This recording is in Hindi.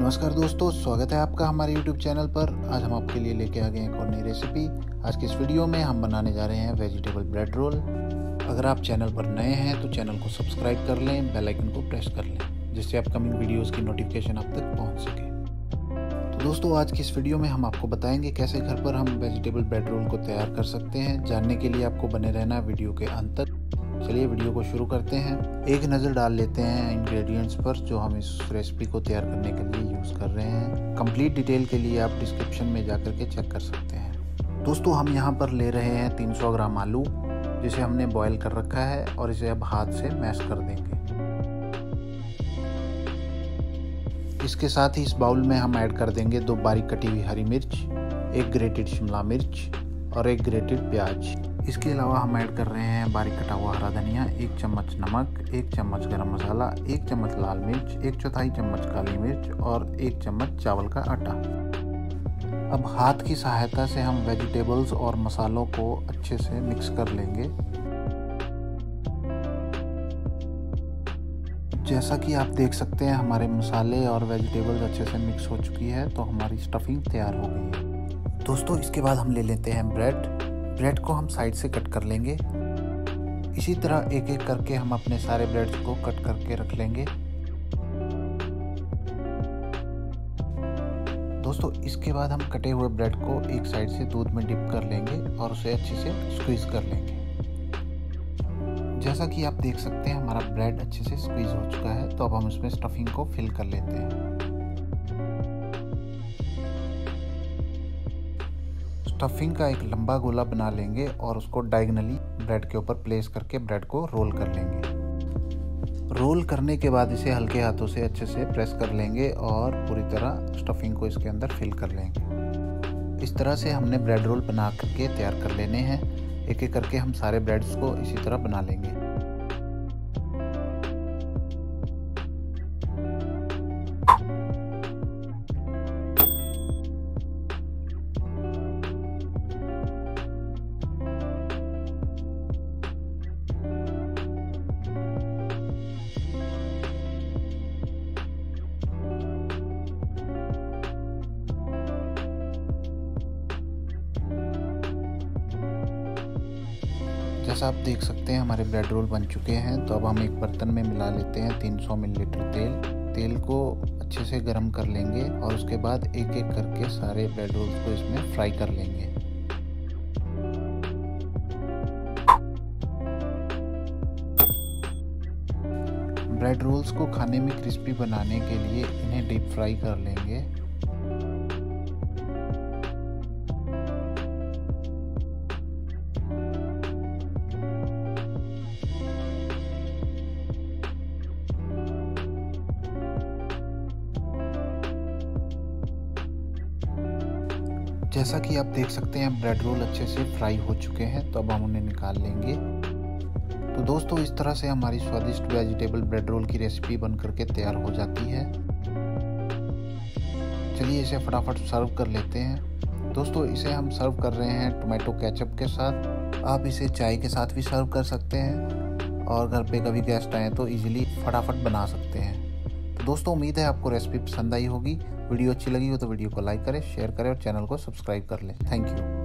नमस्कार दोस्तों, स्वागत है आपका हमारे YouTube चैनल पर। आज हम आपके लिए लेके आ गए एक और नई रेसिपी। आज के इस वीडियो में हम बनाने जा रहे हैं वेजिटेबल ब्रेड रोल। अगर आप चैनल पर नए हैं तो चैनल को सब्सक्राइब कर लें, बेल आइकन को प्रेस कर लें, जिससे अपकमिंग वीडियोस की नोटिफिकेशन आप तक पहुँच सके। तो दोस्तों, आज की इस वीडियो में हम आपको बताएंगे कैसे घर पर हम वेजिटेबल ब्रेड रोल को तैयार कर सकते हैं। जानने के लिए आपको बने रहना वीडियो के अंत तक। चलिए वीडियो को शुरू करते हैं। एक नज़र डाल लेते हैं इंग्रेडिएंट्स पर जो हम इस रेसिपी को तैयार करने के लिए यूज़ कर रहे हैं। कंप्लीट डिटेल के लिए आप डिस्क्रिप्शन में जाकर के चेक कर सकते हैं। दोस्तों, हम यहाँ पर ले रहे हैं 300 ग्राम आलू, जिसे हमने बॉयल कर रखा है और इसे अब हाथ से मैश कर देंगे। इसके साथ ही इस बाउल में हम ऐड कर देंगे 2 बारीक कटी हुई हरी मिर्च, 1 ग्रेटेड शिमला मिर्च और 1 ग्रेटेड प्याज। इसके अलावा हम ऐड कर रहे हैं बारीक कटा हुआ हरा धनिया, 1 चम्मच नमक, 1 चम्मच गरम मसाला, 1 चम्मच लाल मिर्च, 1/4 चम्मच काली मिर्च और 1 चम्मच चावल का आटा। अब हाथ की सहायता से हम वेजिटेबल्स और मसालों को अच्छे से मिक्स कर लेंगे। जैसा कि आप देख सकते हैं, हमारे मसाले और वेजिटेबल्स अच्छे से मिक्स हो चुकी है, तो हमारी स्टफिंग तैयार हो गई है। दोस्तों, इसके बाद हम ले लेते हैं ब्रेड। ब्रेड को हम साइड से कट कर लेंगे। इसी तरह एक एक करके हम अपने सारे ब्रेड्स को कट करके रख लेंगे। दोस्तों, इसके बाद हम कटे हुए ब्रेड को एक साइड से दूध में डिप कर लेंगे और उसे अच्छे से स्क्वीज कर लेंगे। जैसा कि आप देख सकते हैं, हमारा ब्रेड अच्छे से स्क्वीज हो चुका है, तो अब हम इसमें स्टफिंग को फिल कर लेते हैं। स्टफिंग का एक लंबा गोला बना लेंगे और उसको डायगनली ब्रेड के ऊपर प्लेस करके ब्रेड को रोल कर लेंगे। रोल करने के बाद इसे हल्के हाथों से अच्छे से प्रेस कर लेंगे और पूरी तरह स्टफिंग को इसके अंदर फिल कर लेंगे। इस तरह से हमने ब्रेड रोल बना करके तैयार कर लेने हैं। एक एक करके हम सारे ब्रेड्स को इसी तरह बना लेंगे। जैसा आप देख सकते हैं, हमारे ब्रेड रोल बन चुके हैं। तो अब हम एक बर्तन में मिला लेते हैं 300 मिलीलीटर तेल को अच्छे से गर्म कर लेंगे और उसके बाद एक एक करके सारे ब्रेड रोल को इसमें फ्राई कर लेंगे। ब्रेड रोल्स को खाने में क्रिस्पी बनाने के लिए इन्हें डीप फ्राई कर लेंगे। जैसा कि आप देख सकते हैं, ब्रेड रोल अच्छे से फ्राई हो चुके हैं, तो अब हम उन्हें निकाल लेंगे। तो दोस्तों, इस तरह से हमारी स्वादिष्ट वेजिटेबल ब्रेड रोल की रेसिपी बन करके तैयार हो जाती है। चलिए इसे फटाफट सर्व कर लेते हैं। दोस्तों, इसे हम सर्व कर रहे हैं टोमेटो केचप के साथ। आप इसे चाय के साथ भी सर्व कर सकते हैं और घर पे कभी गेस्ट आए तो ईजिली फटाफट बना सकते हैं। दोस्तों, उम्मीद है आपको रेसिपी पसंद आई होगी। वीडियो अच्छी लगी हो तो वीडियो को लाइक करें, शेयर करें और चैनल को सब्सक्राइब कर लें। Thank you.